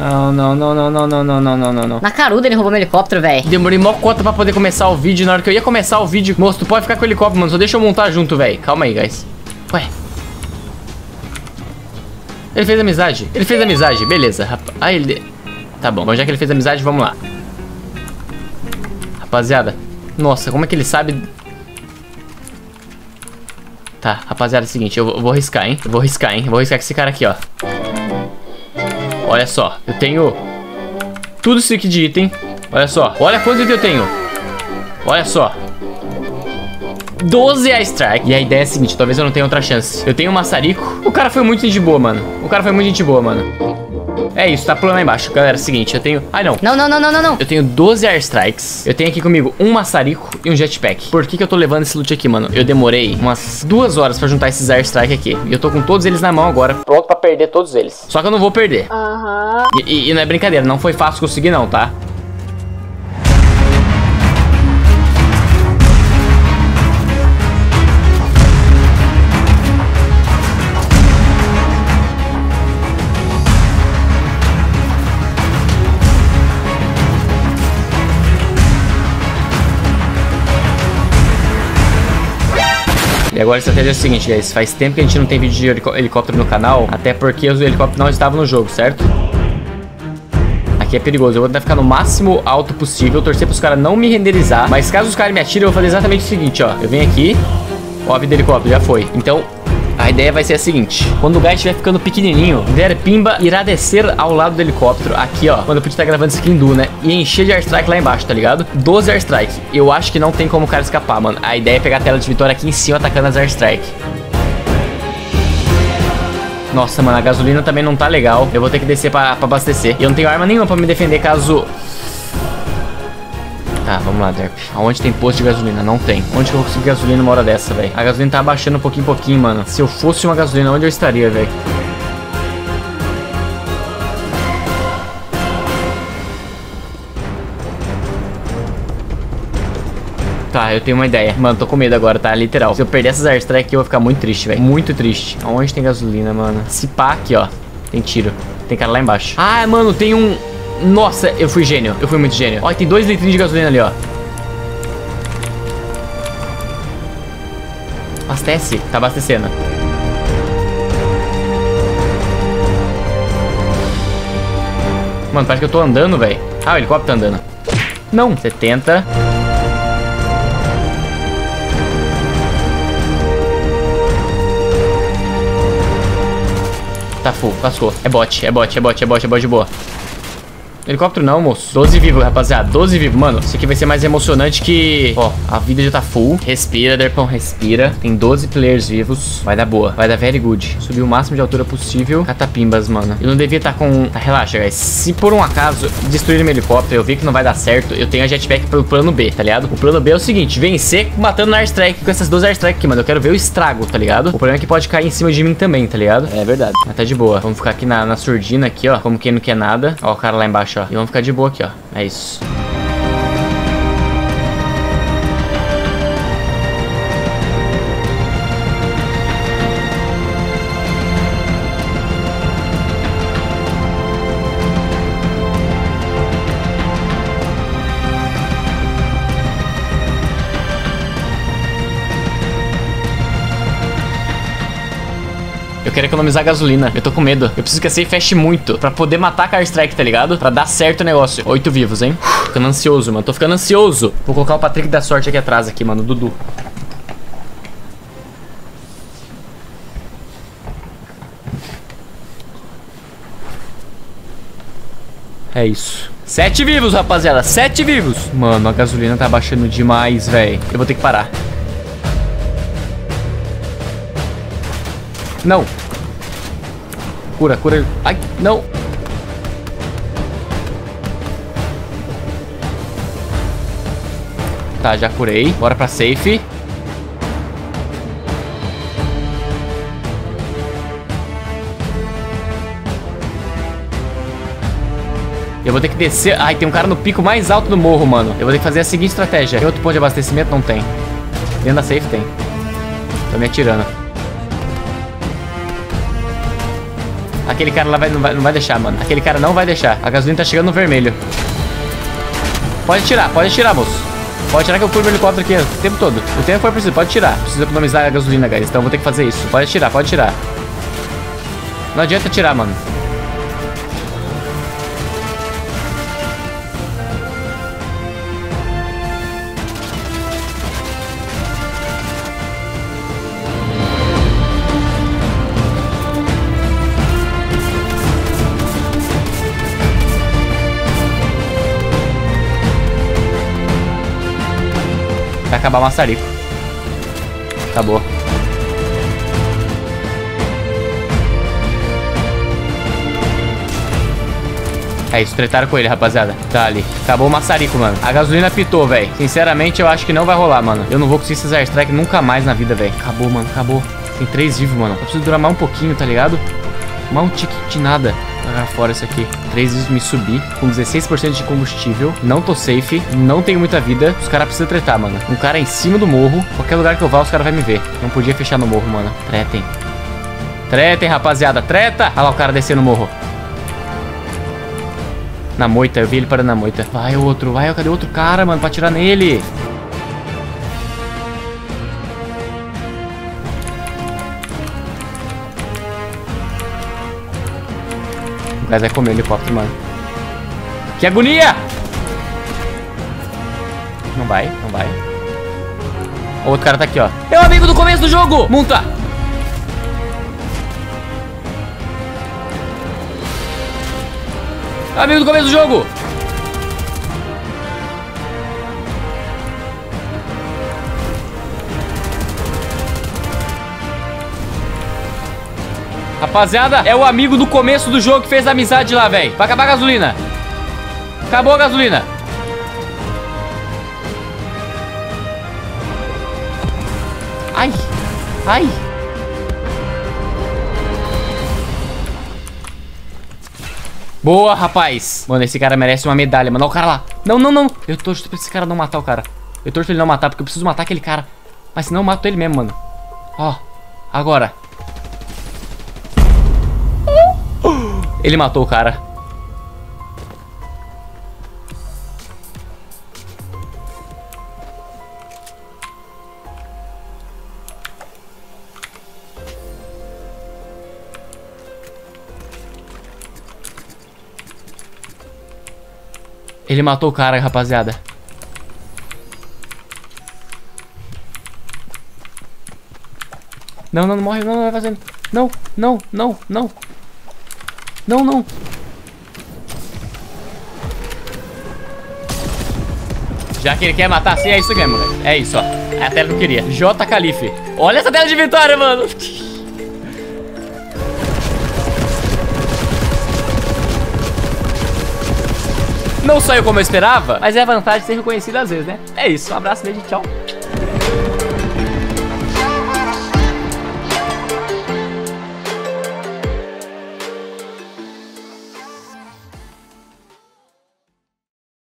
Não. Na caruda ele roubou meu helicóptero, velho. Demorei mó cota pra poder começar o vídeo. Na hora que eu ia começar o vídeo, moço, tu pode ficar com o helicóptero, mano. Só deixa eu montar junto, velho. Calma aí, guys. Ué. Ele fez amizade. Ele fez amizade. Beleza, rapaz. Ah, ele... Tá bom, mas já que ele fez amizade, vamos lá. Rapaziada. Nossa, como é que ele sabe... Tá, rapaziada, é o seguinte. Eu vou arriscar, hein. Eu vou arriscar, hein. Eu vou arriscar com esse cara aqui, ó. Olha só, eu tenho tudo isso aqui de item. Olha só, olha quanto item eu tenho. Olha só, 12 a strike. E a ideia é a seguinte, talvez eu não tenha outra chance. Eu tenho um maçarico. O cara foi muito gente boa, mano. O cara foi muito gente boa, mano. É isso, tá pulando lá embaixo. Galera, é o seguinte, eu tenho... Ai, não. Não. Eu tenho 12 airstrikes. Eu tenho aqui comigo um maçarico e um jetpack. Por que eu tô levando esse loot aqui, mano? Eu demorei umas 2 horas pra juntar esses airstrikes aqui. E eu tô com todos eles na mão agora, pronto pra perder todos eles. Só que eu não vou perder. E não é brincadeira, não foi fácil conseguir não, tá? E agora a estratégia é o seguinte, guys, faz tempo que a gente não tem vídeo de helicóptero no canal, até porque os helicópteros não estavam no jogo, certo? Aqui é perigoso, eu vou tentar ficar no máximo alto possível, torcer para os caras não me renderizar, mas caso os caras me atirem, eu vou fazer exatamente o seguinte, ó, eu venho aqui, ó, a vida do helicóptero, já foi, então... A ideia vai ser a seguinte, quando o guy estiver ficando pequenininho, der pimba, irá descer ao lado do helicóptero, aqui ó, quando eu podia estar gravando esse Kindu, né, e encher de airstrike lá embaixo, tá ligado? 12 airstrike, eu acho que não tem como o cara escapar, mano, a ideia é pegar a tela de vitória aqui em cima atacando as airstrike. Nossa, mano, a gasolina também não tá legal, eu vou ter que descer pra abastecer, e eu não tenho arma nenhuma pra me defender caso... Tá, vamos lá, Derp. Aonde tem posto de gasolina? Não tem. Onde que eu vou conseguir gasolina numa hora dessa, velho? A gasolina tá abaixando pouquinho em pouquinho, mano. Se eu fosse uma gasolina, onde eu estaria, velho? Tá, eu tenho uma ideia. Mano, tô com medo agora, tá? Literal. Se eu perder essas airstrike aqui, eu vou ficar muito triste, velho. Muito triste. Aonde tem gasolina, mano? Se pá aqui, ó. Tem tiro. Tem cara lá embaixo. Ah, mano, tem um... Nossa, eu fui gênio. Eu fui muito gênio. Ó, tem 2 litrinhos de gasolina ali, ó. Abastece. Tá abastecendo. Mano, parece que eu tô andando, velho. Ah, o helicóptero tá andando. Não. 70. Tá full. Cascou. É bot de boa. Helicóptero não, moço. 12 vivos, rapaziada. 12 vivos, mano. Isso aqui vai ser mais emocionante que... Ó, a vida já tá full. Respira, Derpão, respira. Tem 12 players vivos. Vai dar boa. Vai dar very good. Subir o máximo de altura possível. Catapimbas, mano. Eu não devia estar com... Tá, relaxa, guys. Se por um acaso destruir meu helicóptero, eu vi que não vai dar certo, eu tenho a jetpack pelo plano B, tá ligado? O plano B é o seguinte. Vencer matando na airstrike com essas 12 airstrike aqui, mano. Eu quero ver o estrago, tá ligado? O problema é que pode cair em cima de mim também, tá ligado? É verdade. Mas tá de boa. Vamos ficar aqui na surdina aqui, ó. Como quem não quer nada. Ó, o cara lá embaixo, ó. E vamos ficar de boa aqui, ó. É isso. Eu quero economizar gasolina. Eu tô com medo. Eu preciso que a safe feche muito pra poder matar a airstrike, tá ligado? Pra dar certo o negócio. 8 vivos, hein? Tô ficando ansioso, mano. Tô ficando ansioso. Vou colocar o Patrick da sorte aqui atrás, aqui, mano. O Dudu. É isso. 7 vivos, rapaziada. 7 vivos. Mano, a gasolina tá baixando demais, velho. Eu vou ter que parar. Não. Cura, cura. Ai, não. Tá, já curei. Bora pra safe. Eu vou ter que descer. Ai, tem um cara no pico mais alto do morro, mano. Eu vou ter que fazer a seguinte estratégia. Tem outro ponto de abastecimento? Não tem. Dentro da safe tem. Tô me atirando. aquele cara lá não vai deixar, mano. Aquele cara não vai deixar. A gasolina tá chegando no vermelho. Pode tirar, moço. Pode tirar que eu pulo meu helicóptero aqui o tempo todo. O tempo foi preciso, pode tirar. Preciso economizar a gasolina, guys. Então eu vou ter que fazer isso. Pode tirar, pode tirar. Não adianta tirar, mano. Vai acabar o maçarico. Acabou. É isso, tretaram com ele, rapaziada. Tá ali. Acabou o maçarico, mano. A gasolina pitou, velho. Sinceramente, eu acho que não vai rolar, mano. Eu não vou conseguir esses airstrike nunca mais na vida, velho. Acabou, mano. Acabou. Tem 3 vivos, mano. Eu preciso durar mais um pouquinho, tá ligado? Mais um tique de nada. Jogar fora isso aqui. 3 vivos, me subi. Com 16% de combustível. Não tô safe. Não tenho muita vida. Os caras precisam tretar, mano. Um cara em cima do morro. Qualquer lugar que eu vá, os caras vão me ver. Não podia fechar no morro, mano. Tretem. Tretem, rapaziada. Treta! Olha lá o cara descendo o morro. Na moita. Eu vi ele parando na moita. Vai o outro. Vai. Cadê o outro cara, mano? Pra atirar nele. Mas vai comer o helicóptero, mano. Que agonia! Não vai, não vai. O outro cara tá aqui, ó. Meu amigo do começo do jogo! Monta! Amigo do começo do jogo! Rapaziada, é o amigo do começo do jogo que fez amizade lá, velho. Vai acabar a gasolina. Acabou a gasolina. Ai, ai. Boa, rapaz. Mano, esse cara merece uma medalha, mano. Olha o cara lá. Não, não, não. Eu torço pra esse cara não matar o cara. Eu torço pra ele não matar, porque eu preciso matar aquele cara. Mas senão eu mato ele mesmo, mano. Ó, agora. Ele matou o cara. Ele matou o cara, rapaziada. Não, não, não morre, não, não vai fazendo. Não, não, não, não. Não, não. Já que ele quer matar, sim, é isso mesmo, velho. É isso, ó. É a tela que eu queria. J. Calife. Olha essa tela de vitória, mano. Não saiu como eu esperava, mas é a vantagem de ser reconhecido às vezes, né? É isso. Um abraço, beijo e tchau.